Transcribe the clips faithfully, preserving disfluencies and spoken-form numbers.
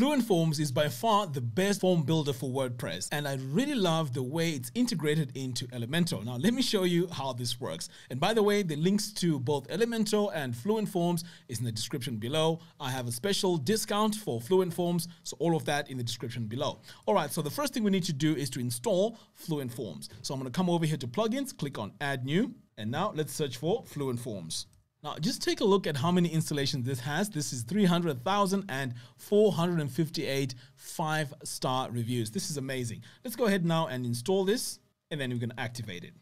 Fluent Forms is by far the best form builder for WordPress, and I really love the way it's integrated into Elementor. Now, let me show you how this works. And by the way, the links to both Elementor and Fluent Forms is in the description below. I have a special discount for Fluent Forms, so all of that in the description below. All right, so the first thing we need to do is to install Fluent Forms. So I'm going to come over here to Plugins, click on Add New, and now let's search for Fluent Forms. Now, just take a look at how many installations this has. This is three hundred thousand four hundred fifty-eight five-star reviews. This is amazing. Let's go ahead now and install this, and then we're going to activate it.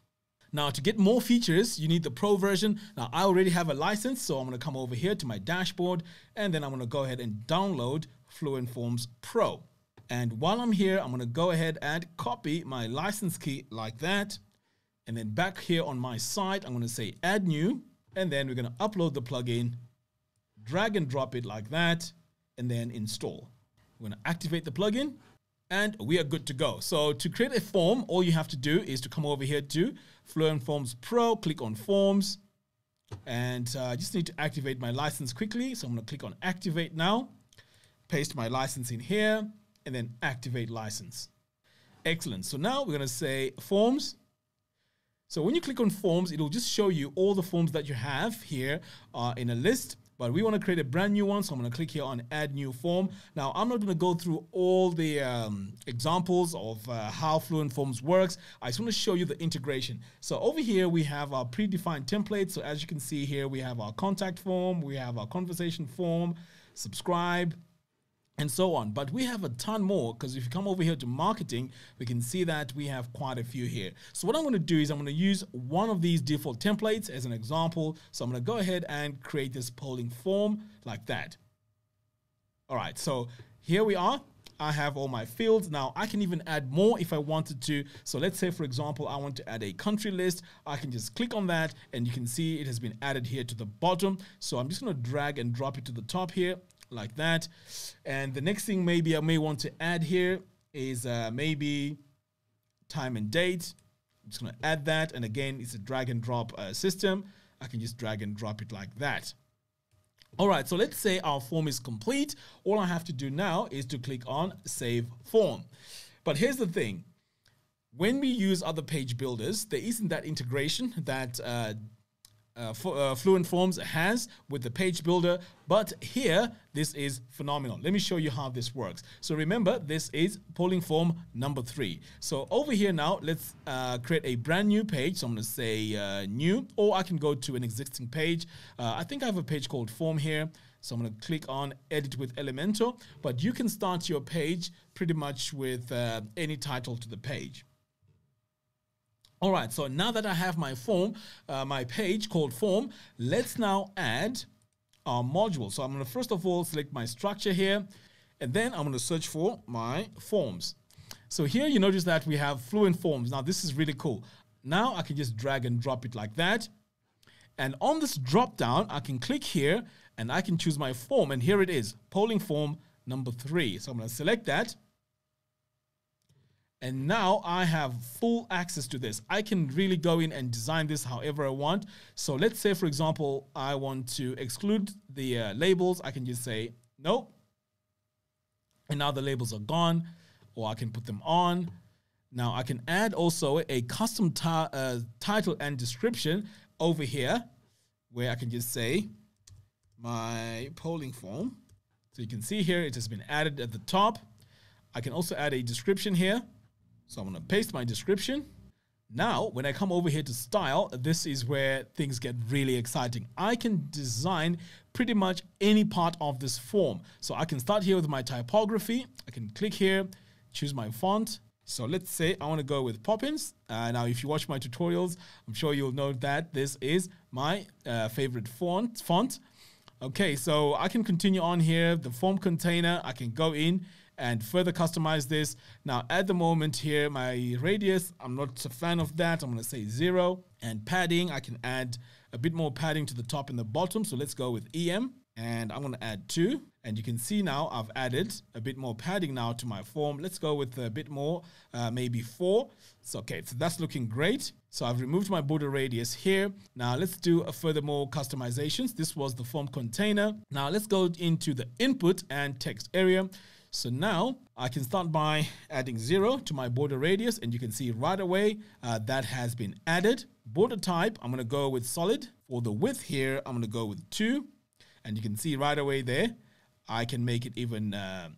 Now, to get more features, you need the Pro version. Now, I already have a license, so I'm going to come over here to my dashboard, and then I'm going to go ahead and download Fluent Forms Pro. And while I'm here, I'm going to go ahead and copy my license key like that. And then back here on my site, I'm going to say Add New. And then we're going to upload the plugin, drag and drop it like that, and then install. We're going to activate the plugin, and we are good to go. So to create a form, all you have to do is to come over here to Fluent Forms Pro, click on Forms, and uh, I just need to activate my license quickly. So I'm going to click on Activate now, paste my license in here, and then Activate License. Excellent. So now we're going to say Forms. So when you click on Forms, it'll just show you all the forms that you have here uh, in a list, but we want to create a brand new one. So I'm going to click here on Add New Form. Now, I'm not going to go through all the um, examples of uh, how Fluent Forms works. I just want to show you the integration. So over here, we have our predefined templates. So as you can see here, we have our contact form, we have our conversation form, subscribe, and so on. But we have a ton more, because if you come over here to marketing, we can see that we have quite a few here. So what I'm going to do is I'm going to use one of these default templates as an example. So I'm going to go ahead and create this polling form like that. All right, so here we are. I have all my fields. Now I can even add more if I wanted to. So let's say, for example, I want to add a country list. I can just click on that, and you can see it has been added here to the bottom. So I'm just going to drag and drop it to the top here like that. And the next thing maybe I may want to add here is uh, maybe time and date. I'm just going to add that. And again, it's a drag and drop uh, system. I can just drag and drop it like that. All right, so let's say our form is complete. All I have to do now is to click on Save Form. But here's the thing. When we use other page builders, there isn't that integration that uh, Uh, for, uh, Fluent Forms has with the page builder, but here this is phenomenal. Let me show you how this works. So remember, this is polling form number three. So over here now, let's uh, create a brand new page. So I'm going to say uh, new, or I can go to an existing page. Uh, I think I have a page called form here. So I'm going to click on Edit with Elementor, but you can start your page pretty much with uh, any title to the page. All right, so now that I have my form, uh, my page called form, let's now add our module. So I'm going to first of all select my structure here, and then I'm going to search for my forms. So here you notice that we have Fluent Forms. Now this is really cool. Now I can just drag and drop it like that. And on this drop down, I can click here and I can choose my form. And here it is, polling form number three. So I'm going to select that. And now I have full access to this. I can really go in and design this however I want. So let's say, for example, I want to exclude the uh, labels. I can just say no. And now the labels are gone, or I can put them on. Now I can add also a custom uh, title and description over here, where I can just say my polling form. So you can see here, it has been added at the top. I can also add a description here. So I'm going to paste my description. Now, when I come over here to style, this is where things get really exciting. I can design pretty much any part of this form. So I can start here with my typography. I can click here, choose my font. So let's say I want to go with Poppins. Uh, now, if you watch my tutorials, I'm sure you'll know that this is my uh, favorite font. font. Okay, so I can continue on here. The form container, I can go in and further customize this. Now at the moment here, my radius, I'm not a fan of that. I'm gonna say zero. And padding, I can add a bit more padding to the top and the bottom. So let's go with E M, and I'm gonna add two. And you can see now I've added a bit more padding now to my form. Let's go with a bit more, uh, maybe four. So, okay, so that's looking great. So I've removed my border radius here. Now let's do a further more customizations. This was the form container. Now let's go into the input and text area. So now I can start by adding zero to my border radius, and you can see right away uh, that has been added. Border type, I'm going to go with solid. For the width here, I'm going to go with two. And you can see right away there, I can make it even uh,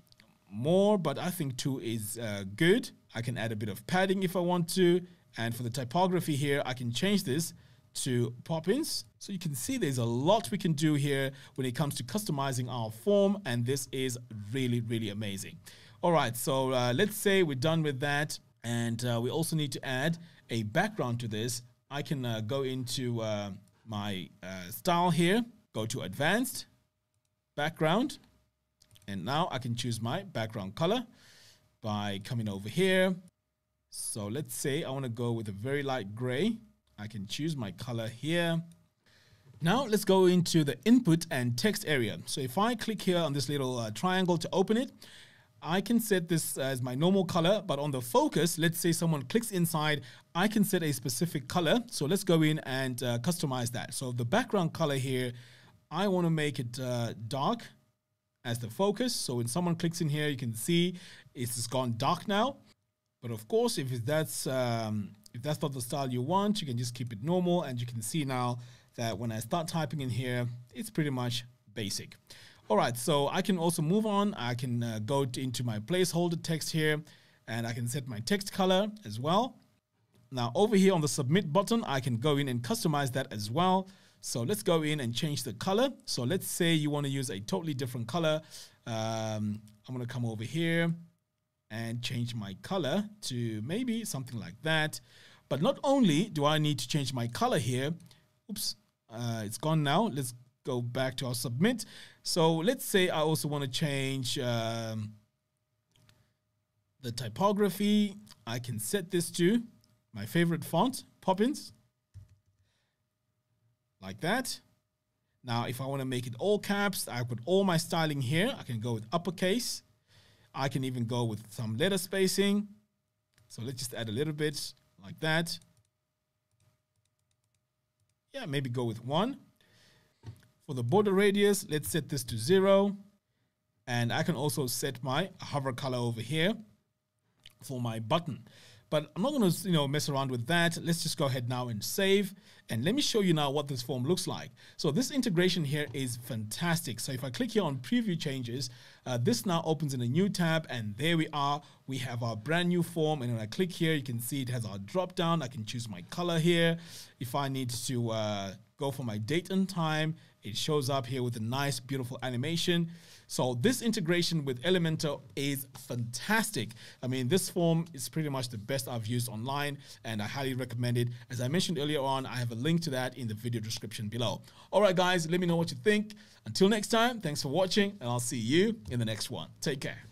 more, but I think two is uh, good. I can add a bit of padding if I want to. And for the typography here, I can change this to Poppins. So you can see there's a lot we can do here when it comes to customizing our form, and this is really, really amazing. All right, so uh, let's say we're done with that, and uh, we also need to add a background to this. I can uh, go into uh, my uh, style here, go to advanced, background, and now I can choose my background color by coming over here. So let's say I want to go with a very light gray. I can choose my color here. Now let's go into the input and text area. So if I click here on this little uh, triangle to open it, I can set this as my normal color, but on the focus, let's say someone clicks inside, I can set a specific color. So let's go in and uh, customize that. So the background color here, I want to make it uh, dark as the focus. So when someone clicks in here, you can see it's gone dark now. But of course, if that's um, if that's not the style you want, you can just keep it normal. And you can see now that when I start typing in here, it's pretty much basic. All right, so I can also move on. I can uh, go into my placeholder text here, and I can set my text color as well. Now over here on the submit button, I can go in and customize that as well. So let's go in and change the color. So let's say you want to use a totally different color. Um, I'm going to come over here and change my color to maybe something like that. But not only do I need to change my color here, oops, uh, it's gone now. Let's go back to our submit. So let's say I also want to change um, the typography. I can set this to my favorite font, Poppins, like that. Now, if I want to make it all caps, I put all my styling here. I can go with uppercase. I can even go with some letter spacing. So let's just add a little bit like that. Yeah, maybe go with one. For the border radius, let's set this to zero. And I can also set my hover color over here for my button. But I'm not going to, you know, mess around with that. Let's just go ahead now and save. And let me show you now what this form looks like. So this integration here is fantastic. So if I click here on preview changes, uh, this now opens in a new tab. And there we are. We have our brand new form. And when I click here, you can see it has our drop down. I can choose my color here. If I need to uh, go for my date and time, it shows up here with a nice, beautiful animation. So this integration with Elementor is fantastic. I mean, this form is pretty much the best I've used online, and I highly recommend it. As I mentioned earlier on, I have a link to that in the video description below. All right, guys, let me know what you think. Until next time, thanks for watching, and I'll see you in the next one. Take care.